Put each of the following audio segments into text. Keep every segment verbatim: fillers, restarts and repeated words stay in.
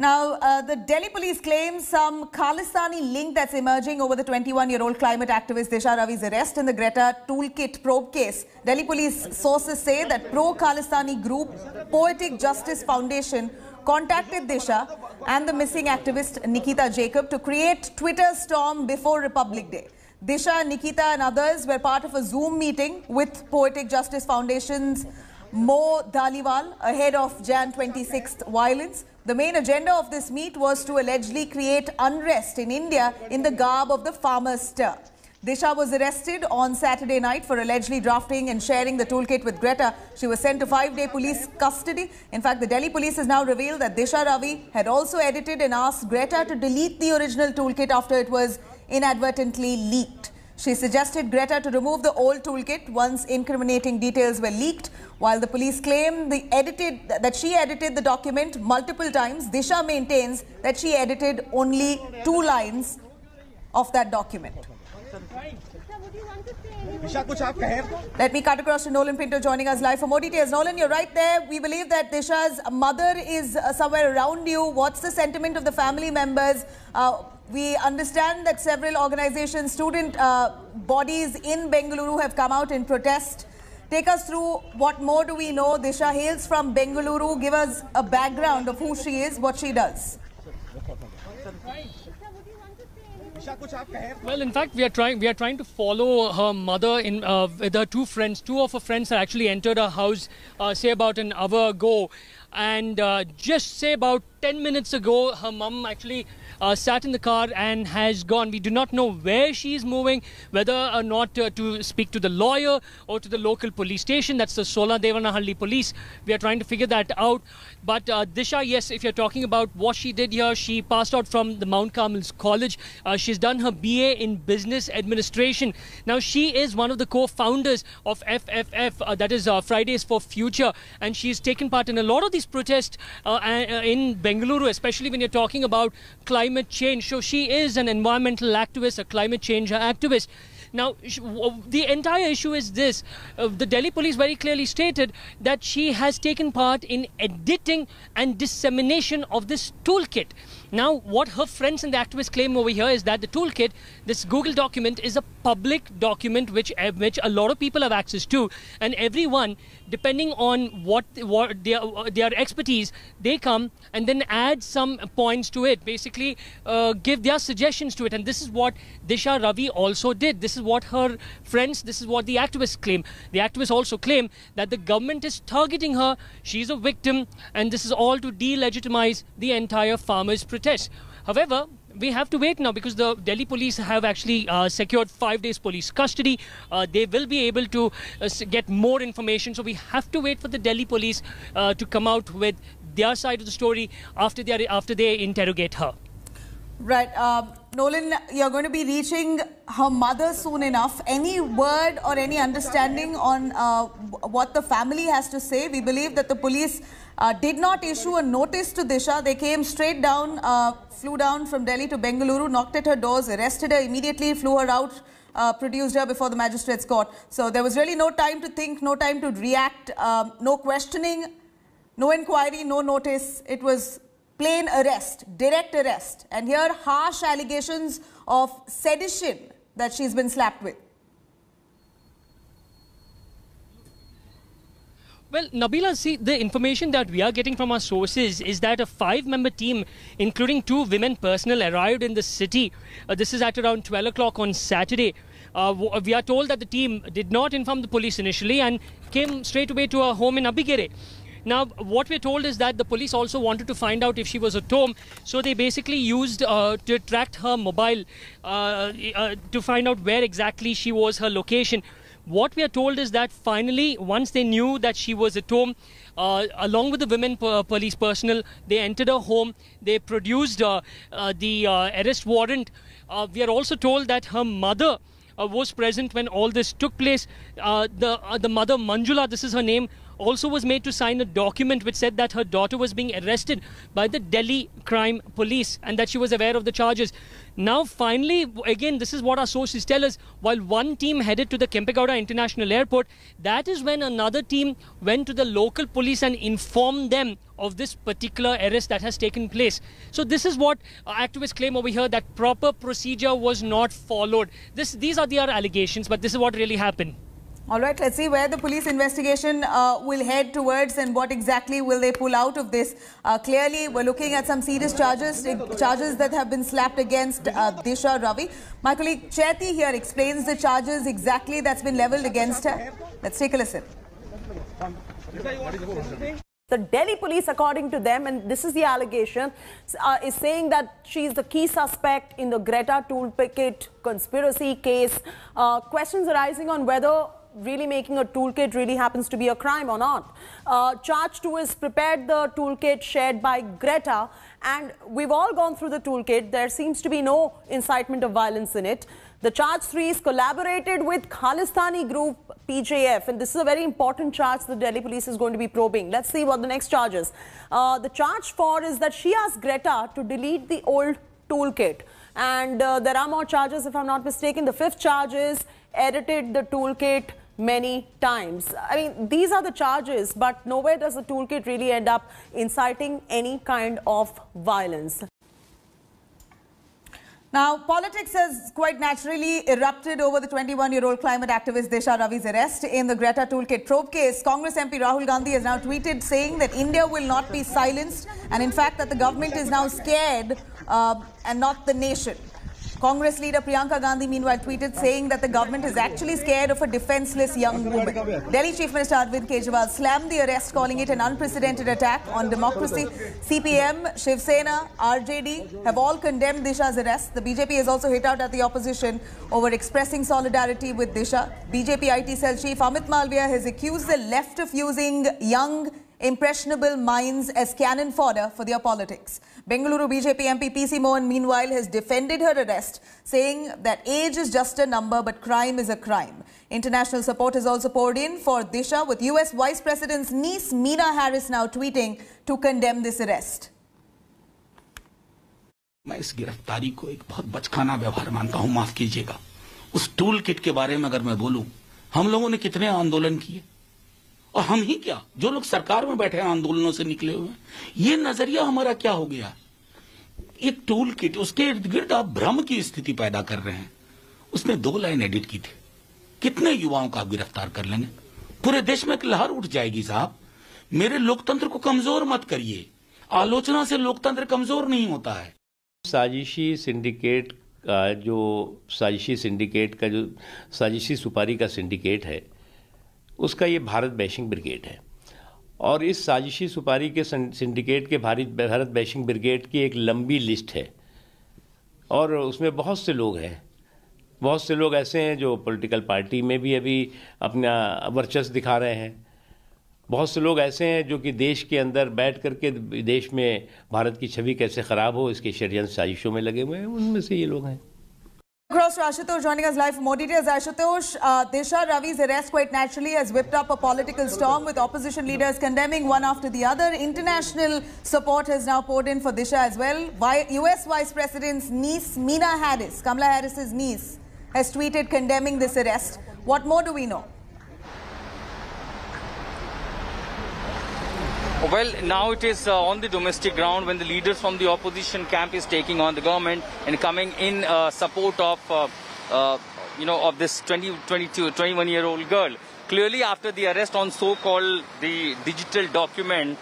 Now, uh, the Delhi police claim some Khalistani link that's emerging over the twenty-one-year-old climate activist Disha Ravi's arrest in the Greta Toolkit probe case. Delhi police sources say that pro-Khalistani group Poetic Justice Foundation contacted Disha and the missing activist Nikita Jacob to create Twitter storm before Republic Day. Disha, Nikita and others were part of a Zoom meeting with Poetic Justice Foundation's Mo Dalwal ahead of January twenty-sixth violence. The main agenda of this meet was to allegedly create unrest in India in the garb of the farmers' stir. Disha was arrested on Saturday night for allegedly drafting and sharing the toolkit with Greta. She was sent to five-day police custody. In fact, the Delhi police has now revealed that Disha Ravi had also edited and asked Greta to delete the original toolkit after it was inadvertently leaked. She suggested Greta to remove the old toolkit once incriminating details were leaked. While the police claim the edited, that she edited the document multiple times, Disha maintains that she edited only two lines of that document. Let me cut across to Nolan Pinto joining us live for more details. Nolan, you're right there. We believe that Disha's mother is uh, somewhere around you. What's the sentiment of the family members? Uh, We understand that several organizations, student uh, bodies in Bengaluru have come out in protest. Take us through what more do we know. Disha hails from Bengaluru. Give us a background of who she is, what she does. Well, in fact, we are trying. We are trying to follow her mother. In uh, with her two friends, two of her friends had actually entered her house, uh, say about an hour ago, and uh, just say about ten minutes ago, her mum actually uh, sat in the car and has gone. We do not know where she is moving, whether or not uh, to speak to the lawyer or to the local police station. That's the Soladevanahalli police. We are trying to figure that out. But uh, Disha, yes, if you're talking about what she did here, she passed out from the Mount Carmel's College. Uh, she's done her B A in Business Administration. Now, she is one of the co-founders of F F F, uh, that is uh, Fridays for Future, and she's taken part in a lot of these protests uh, in Bengaluru, especially when you're talking about climate change. So she is an environmental activist, a climate change activist. Now, the entire issue is this. Uh, the Delhi police very clearly stated that she has taken part in editing and dissemination of this toolkit. Now, what her friends and the activists claim over here is that the toolkit, this Google document, is a public document which, which a lot of people have access to. And everyone, depending on what, what their, their expertise, they come and then add some points to it, basically uh, give their suggestions to it. And this is what Disha Ravi also did. This is what her friends, this is what the activists claim. The activists also claim that the government is targeting her, she's a victim, and this is all to delegitimize the entire farmers' protest. However, we have to wait now because the Delhi police have actually uh, secured five days police custody. Uh, they will be able to uh, get more information. So we have to wait for the Delhi police uh, to come out with their side of the story after they, are, after they interrogate her. Right. Um, Nolan, you're going to be reaching her mother soon enough. Any word or any understanding on uh, what the family has to say? We believe that the police uh, did not issue a notice to Disha. They came straight down, uh, flew down from Delhi to Bengaluru, knocked at her doors, arrested her immediately, flew her out, uh, produced her before the magistrate's court. So there was really no time to think, no time to react, um, no questioning, no inquiry, no notice. It was plain arrest, direct arrest, and here harsh allegations of sedition that she's been slapped with. Well, Nabila, see, the information that we are getting from our sources is that a five-member team, including two women personnel, arrived in the city. Uh, this is at around twelve o'clock on Saturday. Uh, we are told that the team did not inform the police initially and came straight away to her home in Abbigere. Now, what we're told is that the police also wanted to find out if she was at home. So they basically used uh, to track her mobile uh, uh, to find out where exactly she was, her location. What we are told is that finally, once they knew that she was at home, uh, along with the women uh, police personnel, they entered her home. They produced uh, uh, the uh, arrest warrant. Uh, we are also told that her mother uh, was present when all this took place. Uh, the, uh, the mother, Manjula, this is her name, also was made to sign a document which said that her daughter was being arrested by the Delhi crime police and that she was aware of the charges. Now, finally, again, this is what our sources tell us. While one team headed to the Kempegowda International Airport, that is when another team went to the local police and informed them of this particular arrest that has taken place. So this is what uh, activists claim over here, that proper procedure was not followed. This, these are their allegations, but this is what really happened. All right, let's see where the police investigation uh, will head towards and what exactly will they pull out of this. Uh, clearly, we're looking at some serious charges, charges that have been slapped against uh, Disha Ravi. My colleague Chaiti here explains the charges exactly that's been leveled against her. Let's take a listen. The Delhi police, according to them, and this is the allegation, uh, is saying that she is the key suspect in the Greta Toolkit conspiracy case. Uh, questions arising on whether really making a toolkit really happens to be a crime or not. Uh, charge two is prepared the toolkit shared by Greta, and we've all gone through the toolkit. There seems to be no incitement of violence in it. The charge three is collaborated with Khalistani group P J F, and this is a very important charge the Delhi police is going to be probing. Let's see what the next charge is. Uh, the charge four is that she asked Greta to delete the old toolkit. And uh, there are more charges, if I'm not mistaken. The fifth charge is edited the toolkit many times. I mean, these are the charges, but nowhere does the toolkit really end up inciting any kind of violence. Now, politics has quite naturally erupted over the twenty-one-year-old climate activist Disha Ravi's arrest in the Greta Toolkit probe case. Congress M P Rahul Gandhi has now tweeted saying that India will not be silenced, and in fact that the government is now scared uh, and not the nation. Congress leader Priyanka Gandhi meanwhile tweeted saying that the government is actually scared of a defenseless young woman. Delhi Chief Minister Arvind Kejriwal slammed the arrest, calling it an unprecedented attack on democracy. C P M, Shiv Sena, R J D have all condemned Disha's arrest. The B J P has also hit out at the opposition over expressing solidarity with Disha. B J P I T cell chief Amit Malviya has accused the left of using young, impressionable minds as cannon fodder for their politics. Bengaluru B J P M P P C Mohan meanwhile has defended her arrest, saying that age is just a number but crime is a crime. International support has also poured in for Disha, with U S Vice President's niece Meena Harris now tweeting to condemn this arrest. मैं इस गिरफ्तारी को एक बहुत बचकाना व्यवहार मानता हूं, माफ कीजिएगा। उस टूल किट के बारे में अगर मैं बोलूं, हम लोगों ने कितने आंदोलन किए, और हम ही क्या, जो लोग सरकार में बैठे हैं आंदोलनों से निकले हुए हैं, ये नजरिया हमारा क्या हो गया? एक टूल किट, उसके इर्द गिर्द आप भ्रम की स्थिति पैदा कर रहे हैं। उसने दो लाइन एडिट की थी, कितने युवाओं का आप गिरफ्तार कर लेंगे? पूरे देश में एक लहर उठ जाएगी साहब। मेरे लोकतंत्र को कमजोर मत करिए, आलोचना से लोकतंत्र कमजोर नहीं होता है। साजिशी सिंडिकेट का जो साजिशी सिंडिकेट का जो साजिशी सुपारी का सिंडिकेट है, उसका ये भारत बैशिंग ब्रिगेड है, और इस साजिशी सुपारी के सिंडिकेट के भारत भारत बैशिंग ब्रिगेड की एक लंबी लिस्ट है, और उसमें बहुत से लोग हैं, बहुत से लोग ऐसे हैं जो पॉलिटिकल पार्टी में भी अभी अपना वर्चस्व दिखा रहे हैं, बहुत से लोग ऐसे हैं जो कि देश के अंदर बैठ करके देश में भारत की छवि कैसे ख़राब हो इसके षड्यंत्र साजिशों में लगे हुए हैं, उनमें से ये लोग हैं। Across to Ashutosh joining us live for more details. Ashutosh, uh, Disha Ravi's arrest quite naturally has whipped up a political storm, with opposition leaders condemning one after the other. International support has now poured in for Disha as well. U S Vice President's niece, Meena Harris, Kamala Harris's niece, has tweeted condemning this arrest. What more do we know? Well, now it is uh, on the domestic ground when the leaders from the opposition camp is taking on the government and coming in uh, support of, uh, uh, you know, of this twenty, twenty-two, twenty-one-year-old girl. Clearly, after the arrest on so-called the digital document,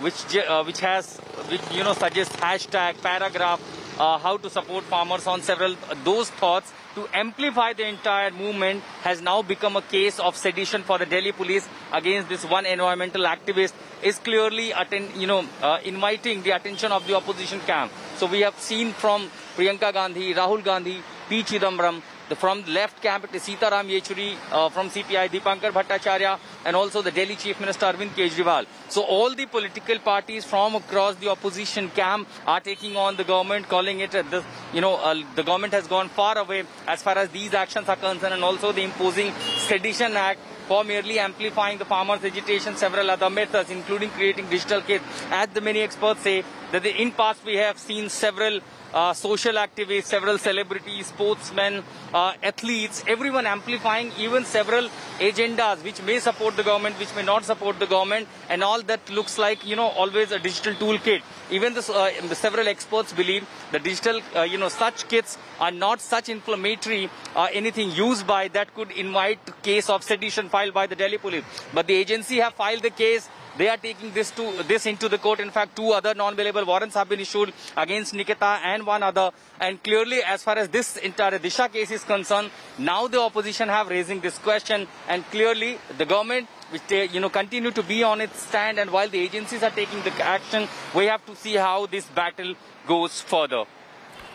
which uh, which has, which, you know, suggests hashtag, paragraph, uh, how to support farmers on several uh, those thoughts to amplify the entire movement, has now become a case of sedition for the Delhi police against this one environmental activist. Is clearly attend, you know, uh, inviting the attention of the opposition camp. So we have seen from Priyanka Gandhi, Rahul Gandhi, P. Chidambaram, the, from the left camp, it is Sitaram Yechury, uh, from C P I, Deepankar Bhattacharya, and also the Delhi Chief Minister Arvind Kejriwal. So all the political parties from across the opposition camp are taking on the government, calling it, uh, the, you know, uh, the government has gone far away as far as these actions are concerned, and also the imposing sedition act for merely amplifying the farmers' agitation, several other methods, including creating digital kits. As the many experts say, that in past we have seen several uh, social activists, several celebrities, sportsmen, uh, athletes, everyone amplifying even several agendas which may support the government, which may not support the government, and all that looks like, you know, always a digital toolkit. Even this, uh, the several experts believe the digital, uh, you know, such kits are not such inflammatory, uh, anything used by that could invite case of sedition filed by the Delhi police. But the agency have filed the case. They are taking this to this into the court. In fact, two other non-bailable warrants have been issued against Nikita and one other. And clearly, as far as this entire Disha case is concerned, now the opposition have raising this question. And clearly, the government, which they, you know, continue to be on its stand. And while the agencies are taking the action, we have to see how this battle goes further.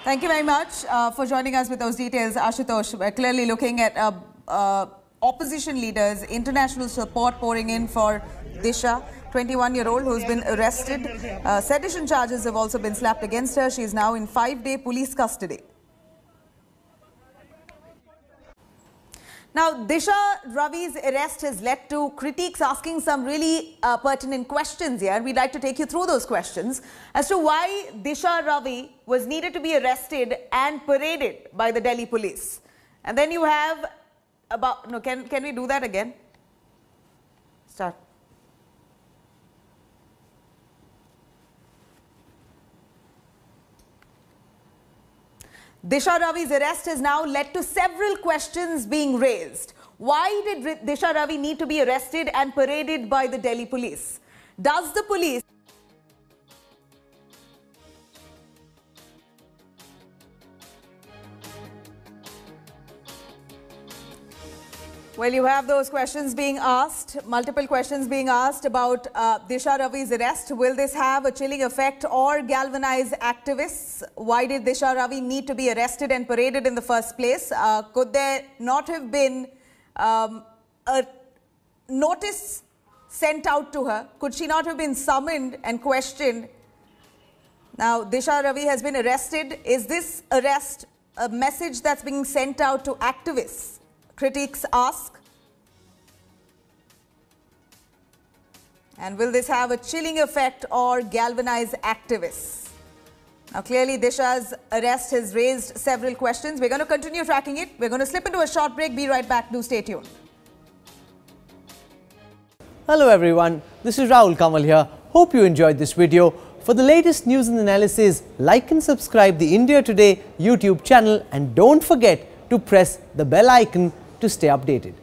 Thank you very much uh, for joining us with those details, Ashutosh. We're clearly looking at uh, uh, opposition leaders, international support pouring in for Disha, twenty-one-year-old who's been arrested. Uh, sedition charges have also been slapped against her. She is now in five-day police custody. Now, Disha Ravi's arrest has led to critics asking some really uh, pertinent questions here. We'd like to take you through those questions as to why Disha Ravi was needed to be arrested and paraded by the Delhi police. And then you have about... No, can, can we do that again? Start. Disha Ravi's arrest has now led to several questions being raised. Why did Disha Ravi need to be arrested and paraded by the Delhi police? Does the police... Well, you have those questions being asked, multiple questions being asked about uh, Disha Ravi's arrest. Will this have a chilling effect or galvanize activists? Why did Disha Ravi need to be arrested and paraded in the first place? Uh, could there not have been um, a notice sent out to her? Could she not have been summoned and questioned? Now, Disha Ravi has been arrested. Is this arrest a message that's being sent out to activists? Critics ask. And will this have a chilling effect or galvanize activists? Now clearly Disha's arrest has raised several questions. We're going to continue tracking it. We're going to slip into a short break. Be right back. Do stay tuned. Hello everyone. This is Rahul Kamal here. Hope you enjoyed this video. For the latest news and analysis, like and subscribe the India Today YouTube channel and don't forget to press the bell icon to stay updated.